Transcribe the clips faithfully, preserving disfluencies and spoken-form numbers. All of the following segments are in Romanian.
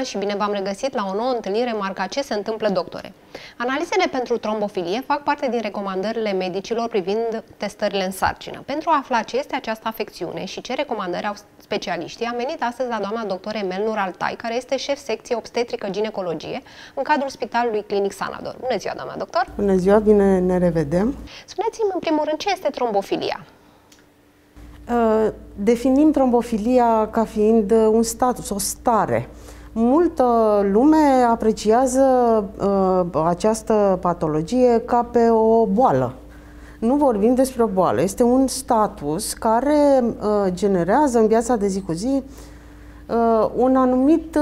bună și bine v-am regăsit la o nouă întâlnire marca "Ce se întâmplă, doctore?". Analizele pentru trombofilie fac parte din recomandările medicilor privind testările în sarcină. Pentru a afla ce este această afecțiune și ce recomandări au specialiștii, am venit astăzi la doamna doctor Emel Nuraltay, care este șef secție obstetrică-ginecologie în cadrul Spitalului Clinic Sanador. Bună ziua, doamna doctor! Bună ziua, bine ne revedem! Spuneți-mi, în primul rând, ce este trombofilia? Definim trombofilia ca fiind un status, o stare. Multă lume apreciază uh, această patologie ca pe o boală. Nu vorbim despre o boală, este un status care uh, generează în viața de zi cu zi uh, un anumit,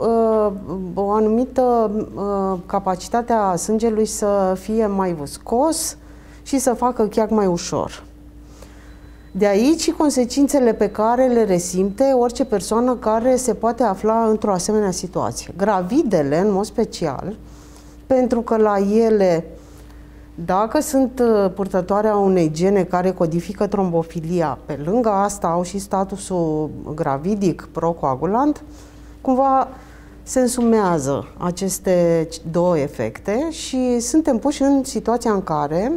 uh, o anumită uh, capacitate a sângelui să fie mai viscos și să facă cheag mai ușor. De aici și consecințele pe care le resimte orice persoană care se poate afla într-o asemenea situație. Gravidele, în mod special, pentru că la ele, dacă sunt purtătoarea unei gene care codifică trombofilia, pe lângă asta au și statusul gravidic procoagulant, cumva se însumează aceste două efecte și suntem puși în situația în care,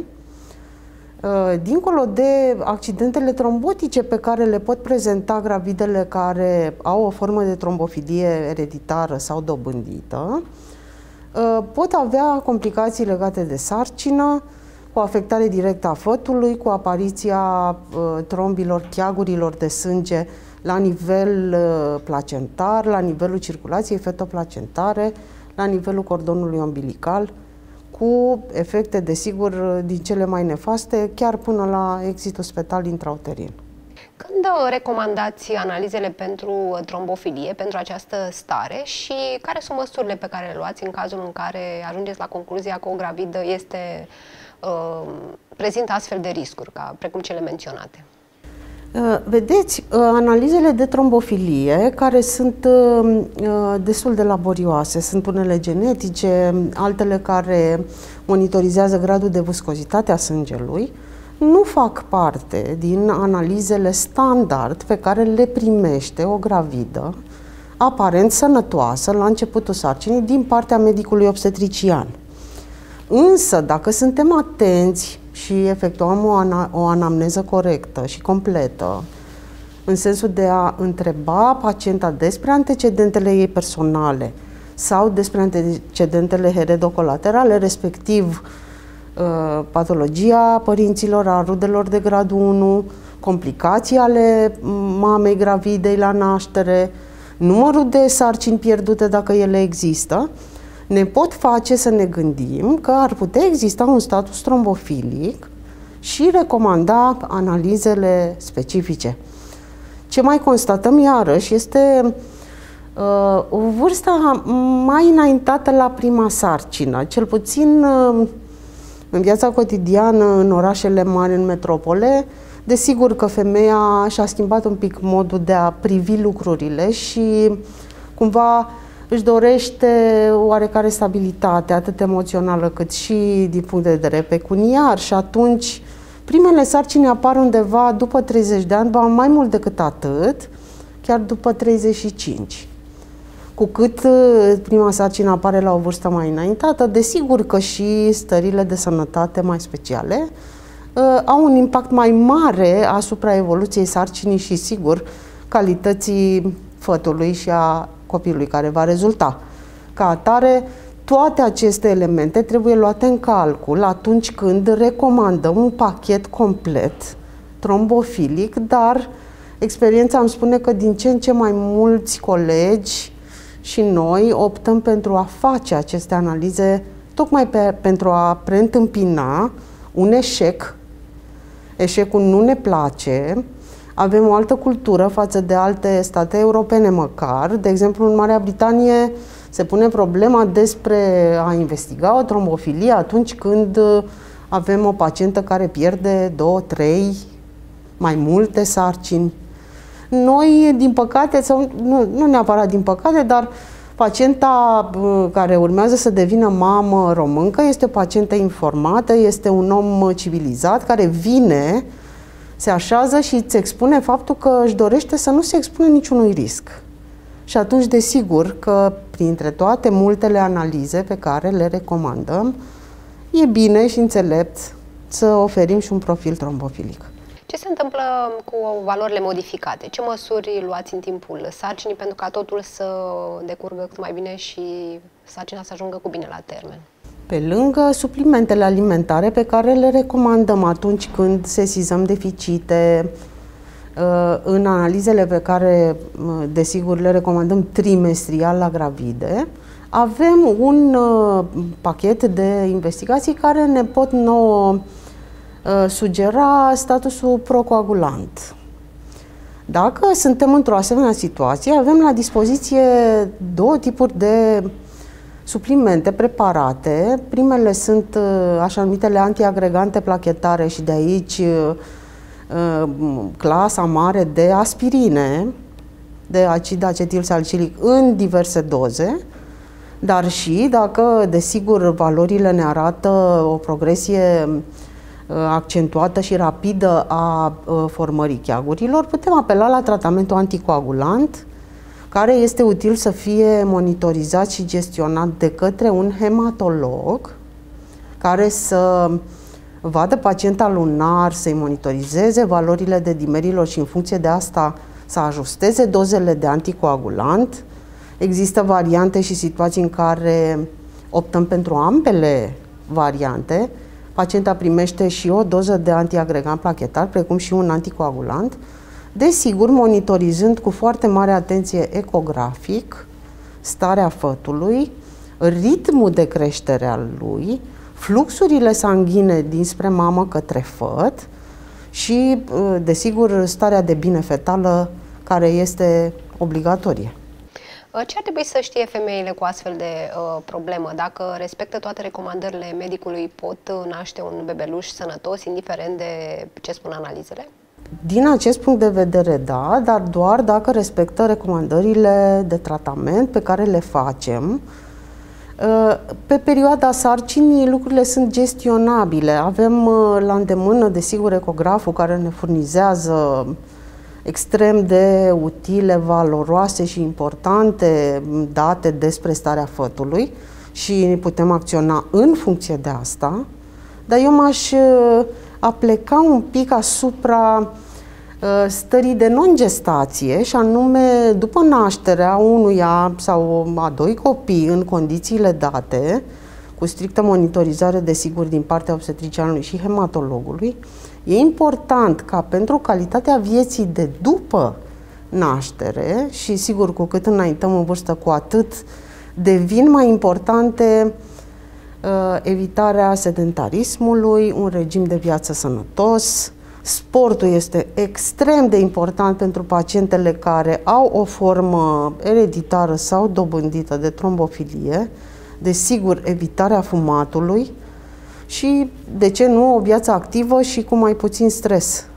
dincolo de accidentele trombotice pe care le pot prezenta gravidele care au o formă de trombofilie ereditară sau dobândită, pot avea complicații legate de sarcină, cu afectare directă a fătului, cu apariția trombilor, cheagurilor de sânge la nivel placentar, la nivelul circulației fetoplacentare, la nivelul cordonului umbilical, cu efecte, desigur, din cele mai nefaste, chiar până la exitul fetal intrauterin. Când recomandați analizele pentru trombofilie, pentru această stare, și care sunt măsurile pe care le luați în cazul în care ajungeți la concluzia că o gravidă este, uh, prezintă astfel de riscuri, ca, precum cele menționate? Uh, vedeți, uh, analizele de trombofilie, care sunt uh, destul de laborioase, sunt unele genetice, altele care monitorizează gradul de viscozitate a sângelui, nu fac parte din analizele standard pe care le primește o gravidă aparent sănătoasă la începutul sarcinii din partea medicului obstetrician. Însă, dacă suntem atenți și efectuăm o, ana o anamneză corectă și completă, în sensul de a întreba pacienta despre antecedentele ei personale sau despre antecedentele heredocolaterale, respectiv uh, patologia părinților, a rudelor de gradul unu, complicații ale mamei gravidei la naștere, numărul de sarcini pierdute dacă ele există, ne pot face să ne gândim că ar putea exista un status trombofilic și recomanda analizele specifice. Ce mai constatăm iarăși este uh, o vârstă mai înaintată la prima sarcină, cel puțin uh, în viața cotidiană, în orașele mari, în metropole. Desigur că femeia și-a schimbat un pic modul de a privi lucrurile și cumva își dorește oarecare stabilitate, atât emoțională cât și din punct de vedere pecuniar, și atunci primele sarcini apar undeva după treizeci de ani, ba mai mult decât atât, chiar după treizeci și cinci. Cu cât prima sarcină apare la o vârstă mai înaintată, desigur că și stările de sănătate mai speciale uh, au un impact mai mare asupra evoluției sarcinii și, sigur, calității fătului și a copilului care va rezulta. Ca atare, toate aceste elemente trebuie luate în calcul atunci când recomandăm un pachet complet trombofilic, dar experiența îmi spune că din ce în ce mai mulți colegi și noi optăm pentru a face aceste analize tocmai pe, pentru a preîntâmpina un eșec. Eșecul nu ne place. Avem o altă cultură față de alte state europene măcar. De exemplu, în Marea Britanie se pune problema despre a investiga o trombofilie atunci când avem o pacientă care pierde două, trei, mai multe sarcini. Noi, din păcate, sau nu, nu neapărat din păcate, dar pacienta care urmează să devină mamă româncă este o pacientă informată, este un om civilizat care vine, se așează și îți expune faptul că își dorește să nu se expună niciunui risc. și atunci desigur că printre toate multele analize pe care le recomandăm, e bine și înțelept să oferim și un profil trombofilic. Ce se întâmplă cu valorile modificate? Ce măsuri luați în timpul sarcinii pentru ca totul să decurgă cât mai bine și sarcina să ajungă cu bine la termen? Pe lângă suplimentele alimentare pe care le recomandăm atunci când sesizăm deficite, în analizele pe care, desigur, le recomandăm trimestrial la gravide, avem un pachet de investigații care ne pot nouă sugera statusul procoagulant. Dacă suntem într-o asemenea situație, avem la dispoziție două tipuri de suplimente preparate. Primele sunt așa numitele antiagregante plachetare și de aici clasa mare de aspirine, de acid acetilsalicilic în diverse doze, dar și dacă, desigur, valorile ne arată o progresie accentuată și rapidă a formării cheagurilor, putem apela la tratamentul anticoagulant, care este util să fie monitorizat și gestionat de către un hematolog care să vadă pacienta lunar, să-i monitorizeze valorile de dimerilor și în funcție de asta să ajusteze dozele de anticoagulant. Există variante și situații în care optăm pentru ambele variante. Pacienta primește și o doză de antiagregant plachetar, precum și un anticoagulant, desigur monitorizând cu foarte mare atenție ecografic starea fătului, ritmul de creștere al lui, fluxurile sanguine dinspre mamă către făt și, desigur, starea de bine fetală, care este obligatorie. Ce ar trebui să știe femeile cu astfel de uh, problemă? Dacă respectă toate recomandările medicului, pot naște un bebeluș sănătos, indiferent de ce spun analizele? Din acest punct de vedere, da, dar doar dacă respectă recomandările de tratament pe care le facem. Pe perioada sarcinii lucrurile sunt gestionabile. Avem la îndemână, desigur, ecograful care ne furnizează extrem de utile, valoroase și importante date despre starea fătului și putem acționa în funcție de asta. Dar eu m-aș apleca un pic asupra stării de non-gestație și anume după nașterea unuia sau a doi copii în condițiile date, cu strictă monitorizare, desigur, din partea obstetricianului și hematologului. E important ca pentru calitatea vieții de după naștere și, sigur, cu cât înaintăm în vârstă, cu atât devin mai importante uh, evitarea sedentarismului, un regim de viață sănătos. Sportul este extrem de important pentru pacientele care au o formă ereditară sau dobândită de trombofilie, desigur, evitarea fumatului și, de ce nu, o viață activă și cu mai puțin stres.